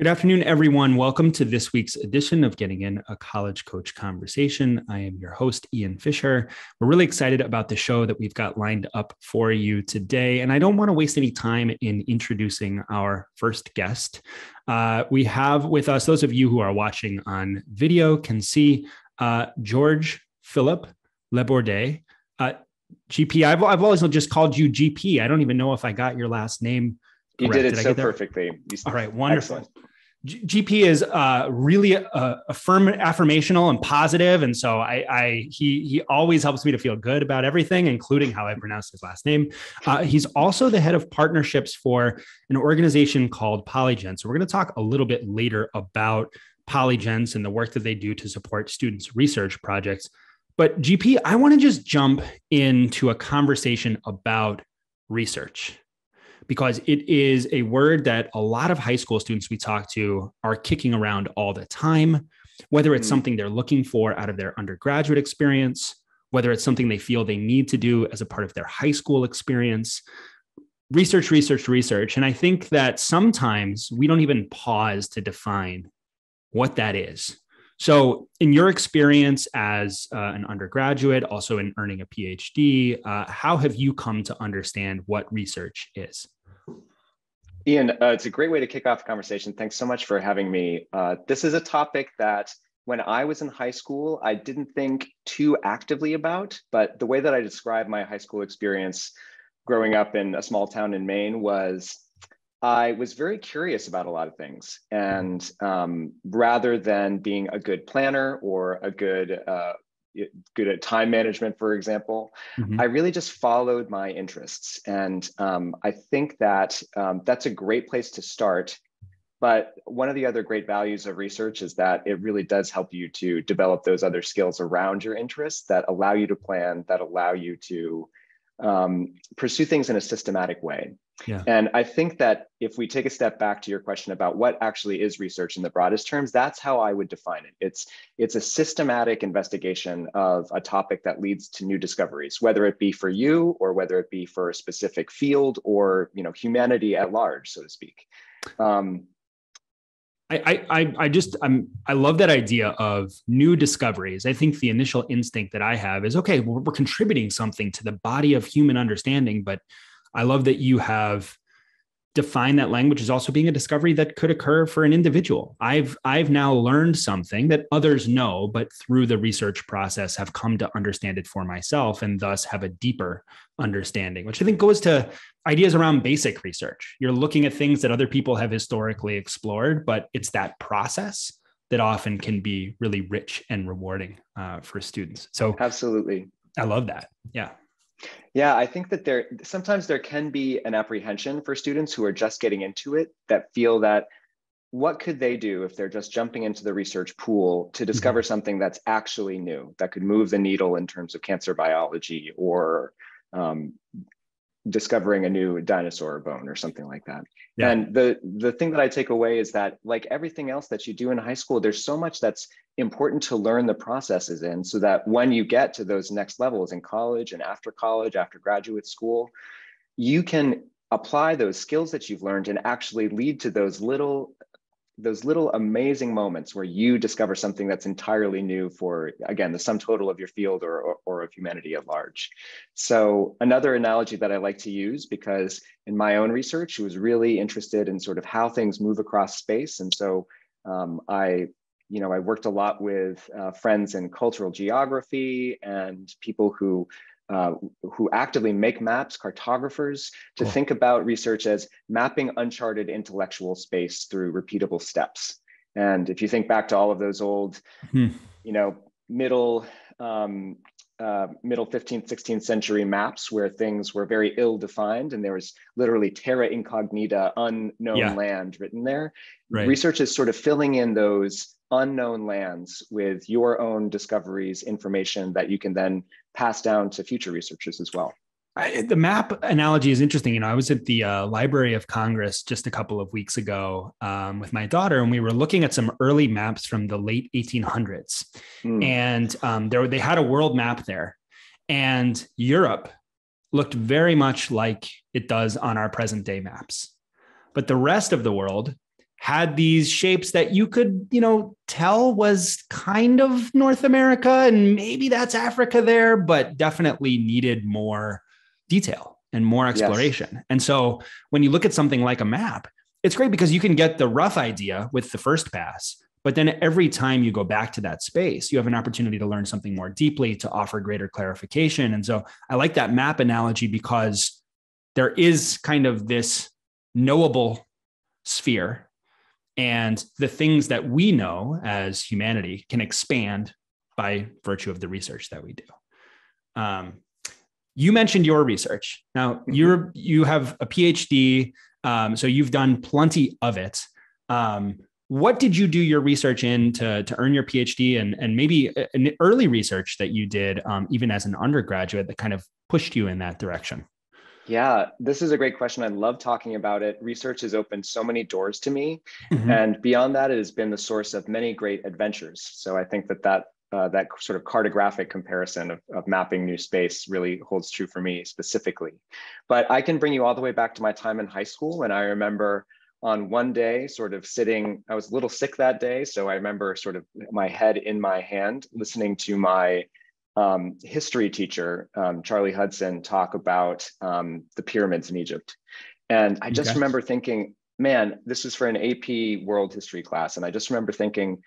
Good afternoon, everyone. Welcome to this week's edition of Getting In, a College Coach Conversation. I am your host, Ian Fisher. We're really excited about the show that we've got lined up for you today, and I don't want to waste any time in introducing our first guest. We have with us, those of you who are watching on video can see George Philip LeBordet. GP, I've always just called you GP. I don't even know if I got your last name correct. You did it so perfectly. All right, wonderful. Excellent. GP is really affirmational and positive, and so he always helps me to feel good about everything, including how I pronounce his last name. He's also the head of partnerships for an organization called Polygence. So we're going to talk a little bit later about Polygence and the work that they do to support students' research projects. But GP, I want to just jump into a conversation about research, because it is a word that a lot of high school students we talk to are kicking around all the time, whether it's something they're looking for out of their undergraduate experience, whether it's something they feel they need to do as a part of their high school experience. Research, research, research. And I think that sometimes we don't even pause to define what that is. So in your experience as an undergraduate, also in earning a PhD, how have you come to understand what research is? Ian, it's a great way to kick off the conversation. Thanks so much for having me. This is a topic that when I was in high school, I didn't think too actively about, but the way that I describe my high school experience growing up in a small town in Maine was I was very curious about a lot of things, and rather than being a good planner or a good at time management, for example, I really just followed my interests. And I think that that's a great place to start. But one of the other great values of research is that it really does help you to develop those other skills around your interests that allow you to plan, that allow you to pursue things in a systematic way. Yeah. And I think that if we take a step back to your question about what actually is research in the broadest terms, that's how I would define it. It's a systematic investigation of a topic that leads to new discoveries, whether it be for you or whether it be for a specific field or, you know, humanity at large, so to speak. I love that idea of new discoveries. I think the initial instinct that I have is, okay, well, we're contributing something to the body of human understanding, but I love that you have defined that language as also being a discovery that could occur for an individual. I've now learned something that others know, but through the research process have come to understand it for myself and thus have a deeper understanding, which I think goes to ideas around basic research. You're looking at things that other people have historically explored, but it's that process that often can be really rich and rewarding for students. So absolutely. I love that. Yeah. Yeah, I think that sometimes there can be an apprehension for students who are just getting into it that feel that what could they do if they're just jumping into the research pool to discover something that's actually new, that could move the needle in terms of cancer biology or discovering a new dinosaur bone or something like that. Yeah. And the thing that I take away is that, like everything else that you do in high school, there's so much that's important to learn the processes in so that when you get to those next levels in college and after college, after graduate school, you can apply those skills that you've learned and actually lead to those little amazing moments where you discover something that's entirely new for, again, the sum total of your field or of humanity at large. So another analogy that I like to use, because in my own research, I was really interested in sort of how things move across space. And so I worked a lot with friends in cultural geography and people who actively make maps, cartographers, to think about research as mapping uncharted intellectual space through repeatable steps. And if you think back to all of those old, middle 15th, 16th century maps where things were very ill-defined and there was literally terra incognita, unknown land written there. Right. Research is sort of filling in those unknown lands with your own discoveries, information that you can then pass down to future researchers as well. The map analogy is interesting. You know, I was at the Library of Congress just a couple of weeks ago with my daughter, and we were looking at some early maps from the late 1800s. And they had a world map there, and Europe looked very much like it does on our present day maps. But the rest of the world had these shapes that you could, you know, tell was kind of North America, and maybe that's Africa there, but definitely needed more detail and more exploration. Yes. And so when you look at something like a map, it's great because you can get the rough idea with the first pass, but then every time you go back to that space, you have an opportunity to learn something more deeply, to offer greater clarification. And so I like that map analogy because there is kind of this knowable sphere. And the things that we know as humanity can expand by virtue of the research that we do. You mentioned your research. Now, you have a PhD, so you've done plenty of it. What did you do your research in to earn your PhD, and maybe an early research that you did even as an undergraduate that kind of pushed you in that direction? Yeah, this is a great question. I love talking about it. Research has opened so many doors to me. Mm-hmm. And beyond that, it has been the source of many great adventures. So I think that sort of cartographic comparison of mapping new space really holds true for me specifically. But I can bring you all the way back to my time in high school. And I remember on one day sort of sitting, I was a little sick that day. So I remember sort of my head in my hand, listening to my history teacher, Charlie Hudson, talk about the pyramids in Egypt. And I just remember thinking, man, this is for an AP world history class. And I just remember thinking,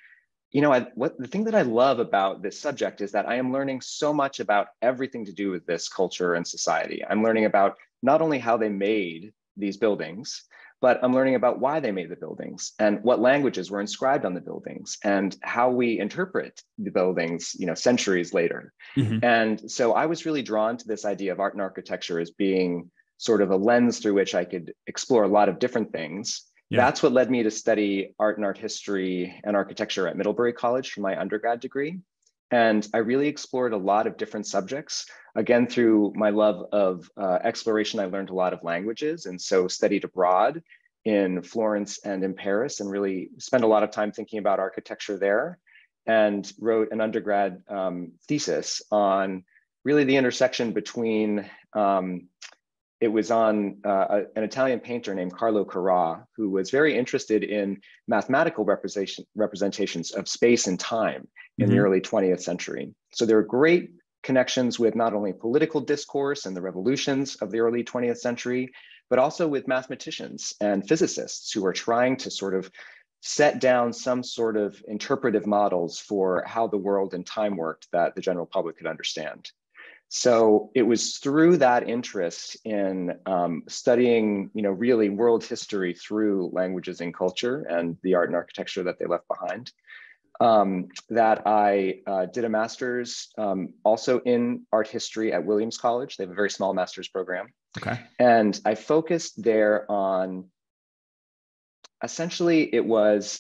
you know, the thing that I love about this subject is that I am learning so much about everything to do with this culture and society. I'm learning about not only how they made these buildings, but I'm learning about why they made the buildings and what languages were inscribed on the buildings and how we interpret the buildings, you know, centuries later. Mm-hmm. And so I was really drawn to this idea of art and architecture as being sort of a lens through which I could explore a lot of different things. Yeah. That's what led me to study art and art history and architecture at Middlebury College for my undergrad degree. And I really explored a lot of different subjects. Again, through my love of exploration, I learned a lot of languages, and so studied abroad in Florence and in Paris, and really spent a lot of time thinking about architecture there, and wrote an undergrad thesis on really the intersection between, it was on an Italian painter named Carlo Carrà, who was very interested in mathematical representations of space and time in the early 20th century. So there are great connections with not only political discourse and the revolutions of the early 20th century, but also with mathematicians and physicists who are trying to sort of set down some sort of interpretive models for how the world and time worked that the general public could understand. So it was through that interest in studying, you know, really world history through languages and culture and the art and architecture that they left behind, that I did a master's also in art history at Williams College. They have a very small master's program. Okay. And I focused there on, essentially, it was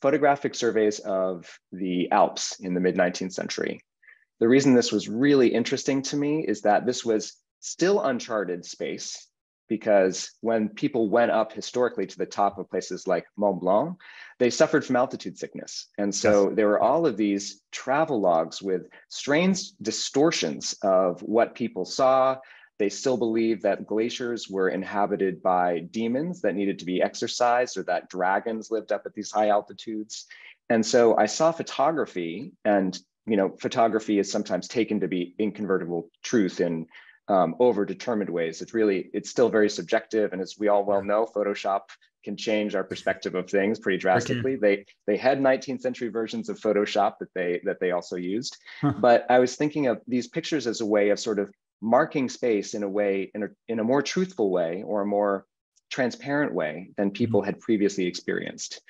photographic surveys of the Alps in the mid-19th century. The reason this was really interesting to me is that this was still uncharted space, because when people went up historically to the top of places like Mont Blanc, they suffered from altitude sickness. And so there were all of these travel logs with strange distortions of what people saw. They still believed that glaciers were inhabited by demons that needed to be exorcised, or that dragons lived up at these high altitudes. And so I saw photography, and you know, photography is sometimes taken to be incontrovertible truth in overdetermined ways. It's still very subjective, and as we all well know, Photoshop can change our perspective of things pretty drastically. They had 19th century versions of Photoshop that they also used. But I was thinking of these pictures as a way of sort of marking space in a more truthful way, or a more transparent way than people had previously experienced.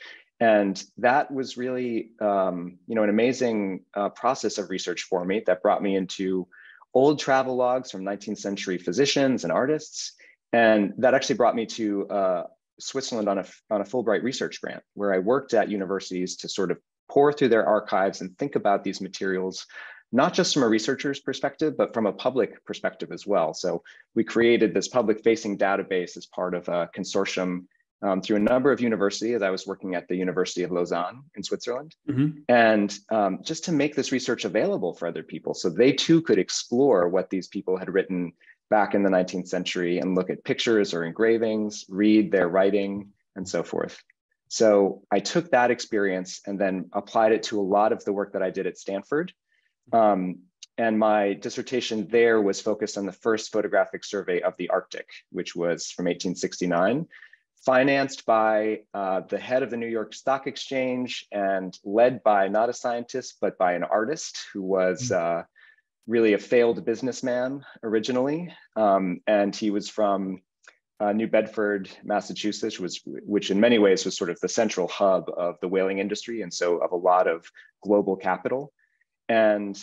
And that was really, you know, an amazing process of research for me that brought me into old travel logs from 19th century physicians and artists. And that actually brought me to Switzerland on a Fulbright research grant, where I worked at universities to sort of pore through their archives and think about these materials, not just from a researcher's perspective, but from a public perspective as well. So we created this public-facing database as part of a consortium through a number of universities. I was working at the University of Lausanne in Switzerland, and just to make this research available for other people, so they too could explore what these people had written back in the 19th century and look at pictures or engravings, read their writing, and so forth. So I took that experience and then applied it to a lot of the work that I did at Stanford. And my dissertation there was focused on the first photographic survey of the Arctic, which was from 1869, financed by the head of the New York Stock Exchange and led by not a scientist, but by an artist who was really a failed businessman originally. And he was from New Bedford, Massachusetts, which in many ways was sort of the central hub of the whaling industry, and so of a lot of global capital. And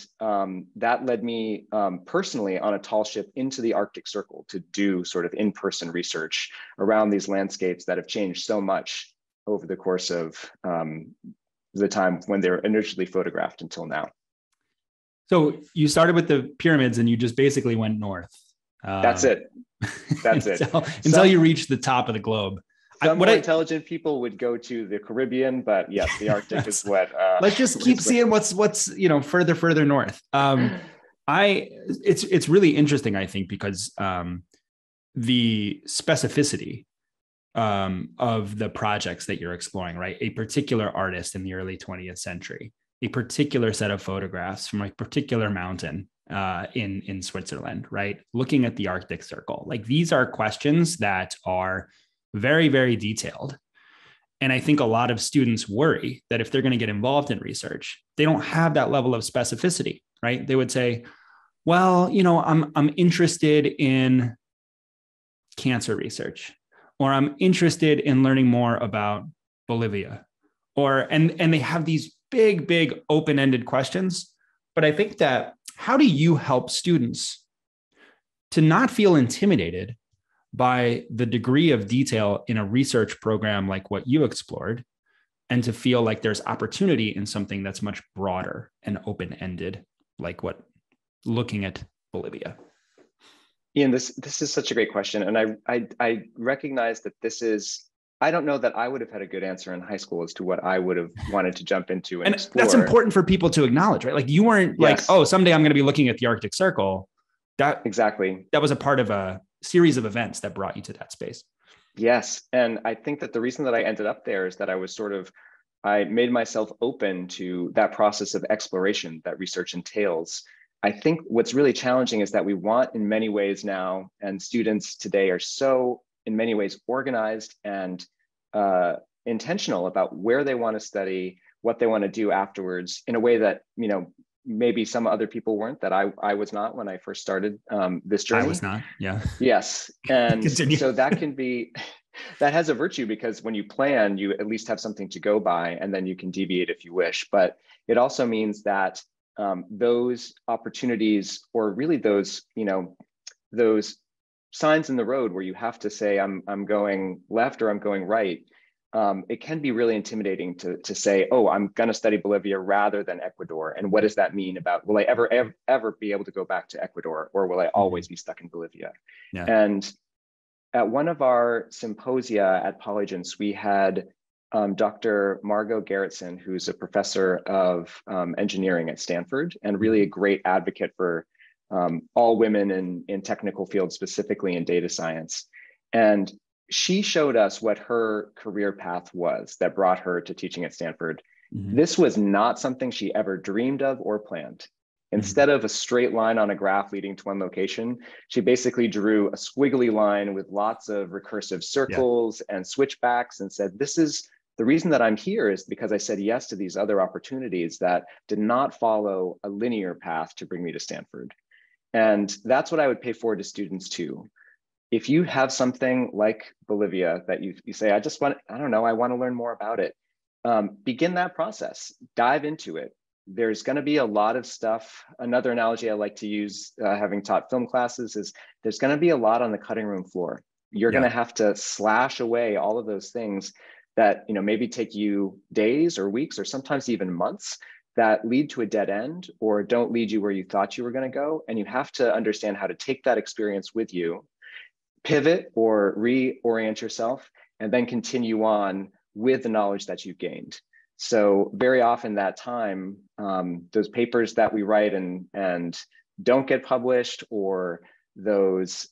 that led me personally on a tall ship into the Arctic Circle to do sort of in-person research around these landscapes that have changed so much over the course of the time when they were initially photographed until now. So you started with the pyramids and you just basically went north. That's it. That's until you reached the top of the globe. Some more intelligent people would go to the Caribbean, but yes, the Arctic is what. Let's just keep seeing what's further north. It's really interesting, I think, because the specificity of the projects that you're exploring, right? A particular artist in the early 20th century, a particular set of photographs from a particular mountain in Switzerland, right? Looking at the Arctic Circle, like these are questions that are very, very detailed. And I think a lot of students worry that if they're going to get involved in research, they don't have that level of specificity, right? They would say, well, I'm interested in cancer research, or I'm interested in learning more about Bolivia, and they have these big, big open-ended questions. But I think that how do you help students to not feel intimidated by the degree of detail in a research program like what you explored, and to feel like there's opportunity in something that's much broader and open-ended, like what looking at Bolivia? Ian, this is such a great question. And I recognize that I don't know that I would have had a good answer in high school as to what I would have wanted to jump into and explore. That's important for people to acknowledge, right? Like you weren't like, oh, someday I'm going to be looking at the Arctic Circle. That was a part of a series of events that brought you to that space. Yes. And I think that the reason that I ended up there is that I made myself open to that process of exploration that research entails. I think what's really challenging is that we want, in many ways now, and students today are so in many ways organized and intentional about where they want to study, what they want to do afterwards, in a way that, maybe some other people weren't, that I was not when I first started this journey. I was not, yeah. Yes, and so that has a virtue, because when you plan, you at least have something to go by, and then you can deviate if you wish. But it also means that those opportunities, or really those, those signs in the road where you have to say, I'm going left or I'm going right, it can be really intimidating to say, oh, I'm going to study Bolivia rather than Ecuador. And what does that mean about, will I ever be able to go back to Ecuador, or will I always be stuck in Bolivia? Yeah. And at one of our symposia at Polygence, we had Dr. Margot Gerritsen, who's a professor of engineering at Stanford and really a great advocate for all women in technical fields, specifically in data science. And she showed us what her career path was that brought her to teaching at Stanford. Mm-hmm. This was not something she ever dreamed of or planned. Instead of a straight line on a graph leading to one location, she basically drew a squiggly line with lots of recursive circles and switchbacks, and said, this is the reason that I'm here, is because I said yes to these other opportunities that did not follow a linear path to bring me to Stanford. And that's what I would pay forward to students too. If you have something like Bolivia that you say, I want to learn more about it, begin that process, dive into it. There's going to be a lot of stuff. Another analogy I like to use, having taught film classes, is there's going to be a lot on the cutting room floor. You're going to have to slash away all of those things that maybe take you days or weeks or sometimes even months, that lead to a dead end or don't lead you where you thought you were going to go. And you have to understand how to take that experience with you, pivot or reorient yourself, and then continue on with the knowledge that you've gained. So very often that time, those papers that we write and don't get published, or those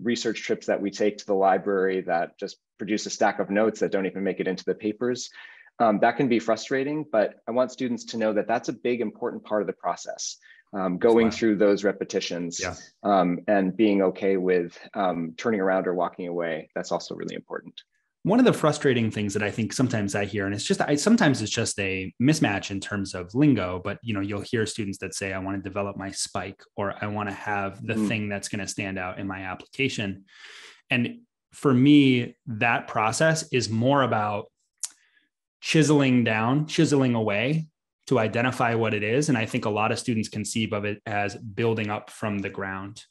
research trips that we take to the library that just produce a stack of notes that don't even make it into the papers. That can be frustrating, but I want students to know that that's a big, important part of the process, going through those repetitions and being okay with turning around or walking away. That's also really important. One of the frustrating things that I think sometimes I hear, and it's just, sometimes it's just a mismatch in terms of lingo, but you know, you'll hear students that say, I want to develop my spike, or I want to have the thing that's going to stand out in my application. And for me, that process is more about chiseling away to identify what it is. And I think a lot of students conceive of it as building up from the ground,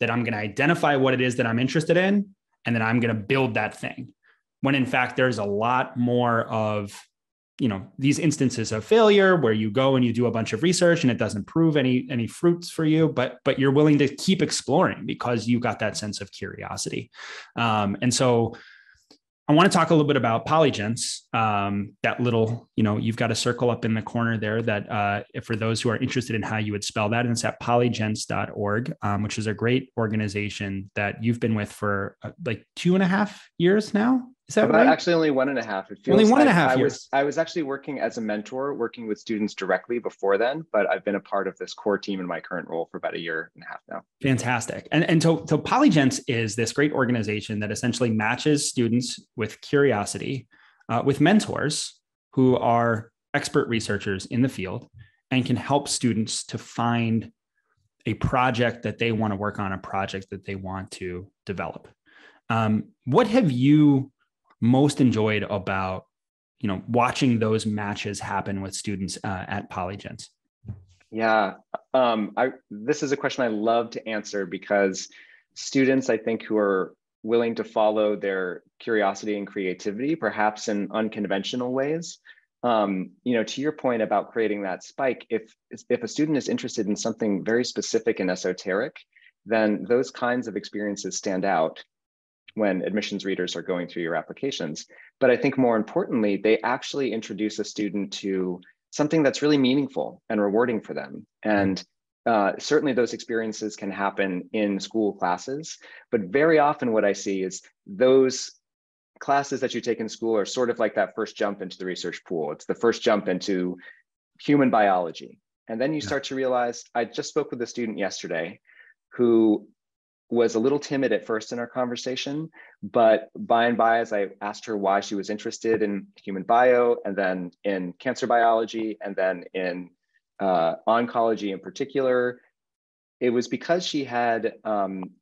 that I'm going to identify what it is that I'm interested in, and then I'm going to build that thing. When in fact, there's a lot more of, you know, these instances of failure where you go and you do a bunch of research and it doesn't prove any fruits for you, but you're willing to keep exploring because you got that sense of curiosity. And so I want to talk a little bit about Polygence, that little, you know, you've got a circle up in the corner there that for those who are interested in how you would spell that, and it's at polygence.org, which is a great organization that you've been with for like 2.5 years now. Is that right? Actually, only 1.5. It feels only 1.5 years. I was actually working as a mentor, working with students directly before then, but I've been a part of this core team in my current role for about 1.5 years now. Fantastic. And so Polygence is this great organization that essentially matches students with curiosity, with mentors who are expert researchers in the field and can help students to find a project that they want to work on, a project that they want to develop. What have you most enjoyed about, you know, watching those matches happen with students at Polygence? Yeah, this is a question I love to answer because students, I think, who are willing to follow their curiosity and creativity, perhaps in unconventional ways, you know, to your point about creating that spike, if a student is interested in something very specific and esoteric, then those kinds of experiences stand out when admissions readers are going through your applications. But I think more importantly, they actually introduce a student to something that's really meaningful and rewarding for them. And certainly those experiences can happen in school classes, but very often what I see is those classes that you take in school are sort of like that first jump into the research pool. It's the first jump into human biology. And then you start to realize, I just spoke with a student yesterday who was a little timid at first in our conversation, but by and by, as I asked her why she was interested in human bio and then in cancer biology and then in oncology in particular, it was because she had you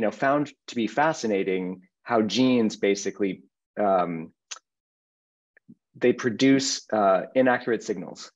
know, found to be fascinating how genes basically, they produce inaccurate signals.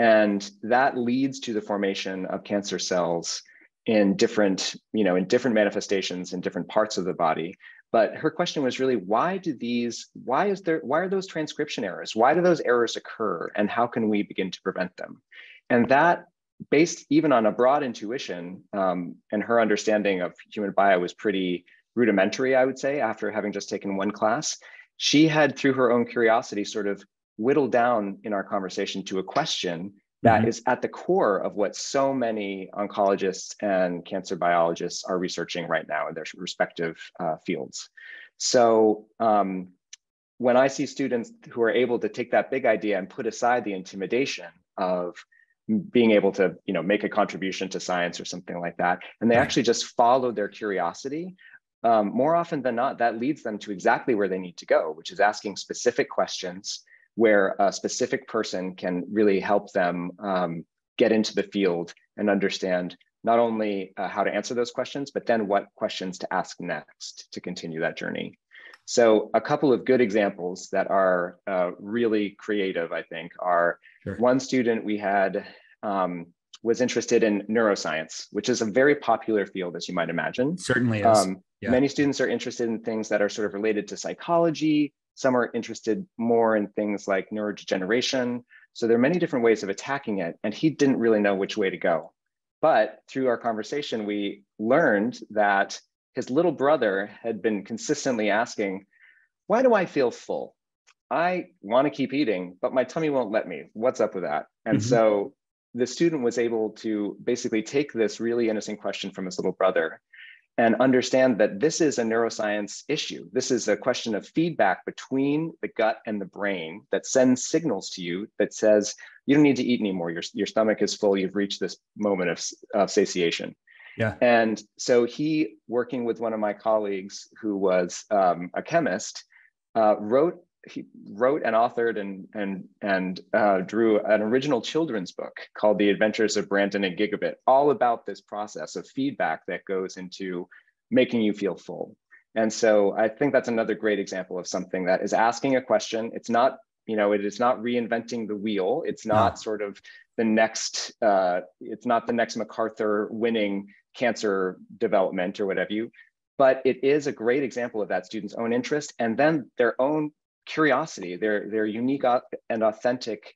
And that leads to the formation of cancer cells in different, you know, in different manifestations in different parts of the body. But her question was really, why are those transcription errors? Why do those errors occur? And how can we begin to prevent them? And that, based even on a broad intuition, and her understanding of human bio was pretty rudimentary, I would say, after having just taken one class, she had, through her own curiosity, sort of whittled down in our conversation to a question that is at the core of what so many oncologists and cancer biologists are researching right now in their respective fields. So when I see students who are able to take that big idea and put aside the intimidation of being able to, you know, make a contribution to science or something like that, and they actually just follow their curiosity, more often than not, that leads them to exactly where they need to go, which is asking specific questions where a specific person can really help them get into the field and understand not only how to answer those questions, but then what questions to ask next to continue that journey. So a couple of good examples that are really creative, I think, are one student we had was interested in neuroscience, which is a very popular field, as you might imagine. Certainly is. Many students are interested in things that are sort of related to psychology. Some are interested more in things like neurodegeneration. So there are many different ways of attacking it, and he didn't really know which way to go. But through our conversation, we learned that his little brother had been consistently asking, why do I feel full? I want to keep eating, but my tummy won't let me. What's up with that? And so the student was able to basically take this really innocent question from his little brother and understand that this is a neuroscience issue. This is a question of feedback between the gut and the brain that sends signals to you that says, you don't need to eat anymore. Your stomach is full. You've reached this moment of satiation. Yeah. And so he, working with one of my colleagues who was a chemist, wrote and authored and drew an original children's book called The Adventures of Brandon and Gigabit, all about this process of feedback that goes into making you feel full. And so I think that's another great example of something that is asking a question. It's not, you know, it is not reinventing the wheel. It's not sort of the next, it's not the next MacArthur winning cancer development or whatever you, but it is a great example of that student's own interest and then their own curiosity, their unique and authentic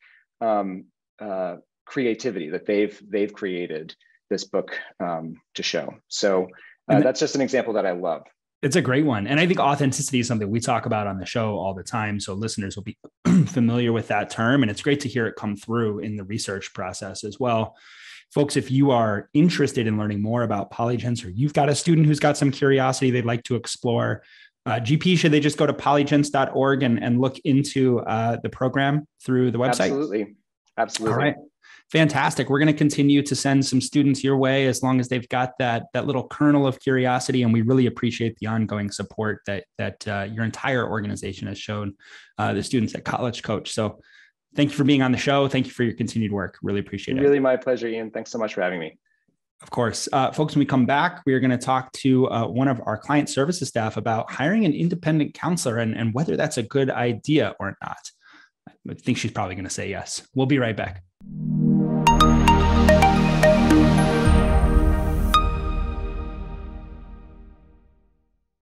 creativity that they've created this book to show. So that's just an example that I love. It's a great one. And I think authenticity is something we talk about on the show all the time. So listeners will be familiar with that term. And it's great to hear it come through in the research process as well. Folks, if you are interested in learning more about polygence, or you've got a student who's got some curiosity they'd like to explore, GP, should they just go to polygence.org and look into the program through the website? Absolutely. Absolutely. All right. Fantastic. We're going to continue to send some students your way as long as they've got that little kernel of curiosity. And we really appreciate the ongoing support that your entire organization has shown the students at College Coach. So thank you for being on the show. Thank you for your continued work. Really appreciate it. Really my pleasure, Ian. Thanks so much for having me. Of course. Folks, when we come back, we are going to talk to one of our client services staff about hiring an independent counselor and whether that's a good idea or not. I think she's probably going to say yes. We'll be right back.